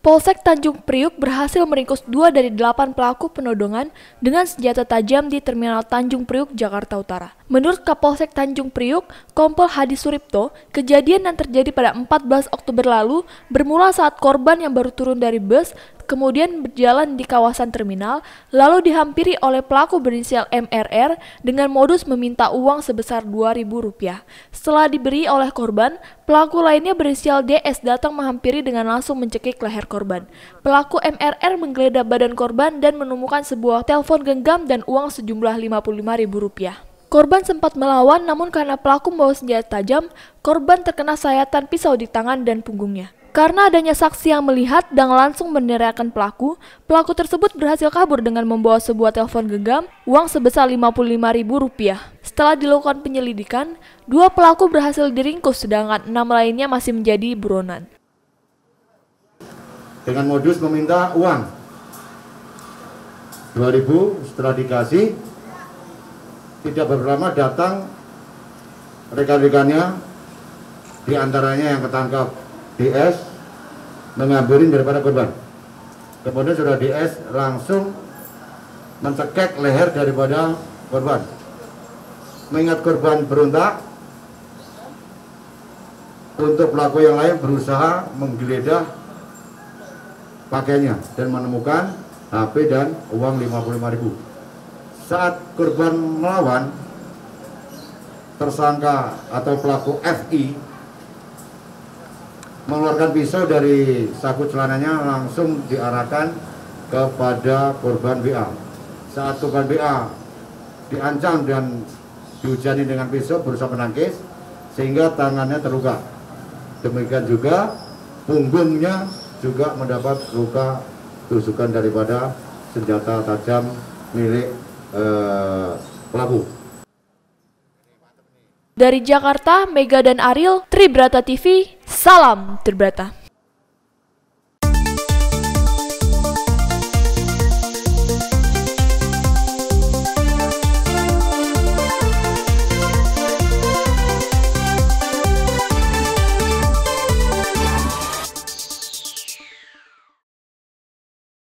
Polsek Tanjung Priok berhasil meringkus 2 dari 8 pelaku penodongan dengan senjata tajam di Terminal Tanjung Priok, Jakarta Utara. Menurut Kapolsek Tanjung Priok, Kompol Hadi Suripto, kejadian yang terjadi pada 14 Oktober lalu bermula saat korban yang baru turun dari bus kemudian berjalan di kawasan terminal, lalu dihampiri oleh pelaku berinisial MRR dengan modus meminta uang sebesar Rp2.000. Setelah diberi oleh korban, pelaku lainnya berinisial DS datang menghampiri dengan langsung mencekik leher korban. Pelaku MRR menggeledah badan korban dan menemukan sebuah telepon genggam dan uang sejumlah Rp55.000. Korban sempat melawan, namun karena pelaku membawa senjata tajam, korban terkena sayatan pisau di tangan dan punggungnya. Karena adanya saksi yang melihat dan langsung meneriakkan pelaku tersebut berhasil kabur dengan membawa sebuah telepon genggam, uang sebesar Rp55.000. Setelah dilakukan penyelidikan, 2 pelaku berhasil diringkus sedangkan 6 lainnya masih menjadi buronan. Dengan modus meminta uang Rp2.000, setelah dikasih, tidak berlama datang rekan-rekannya, diantaranya yang ketangkap DS, mengambilin daripada korban. Kemudian saudara DS langsung mencekek leher daripada korban. Mengingat korban berontak, untuk pelaku yang lain berusaha menggeledah pakainya dan menemukan HP dan uang Rp55.000. Saat korban melawan, tersangka atau pelaku FI mengeluarkan pisau dari saku celananya, langsung diarahkan kepada korban BA. Saat korban BA diancam dan dihujani dengan pisau, berusaha menangkis sehingga tangannya terluka. Demikian juga punggungnya juga mendapat luka tusukan daripada senjata tajam milik pelaku. Dari Jakarta, Mega dan Ariel, TRIBRATA TV. Salam TRIBRATA.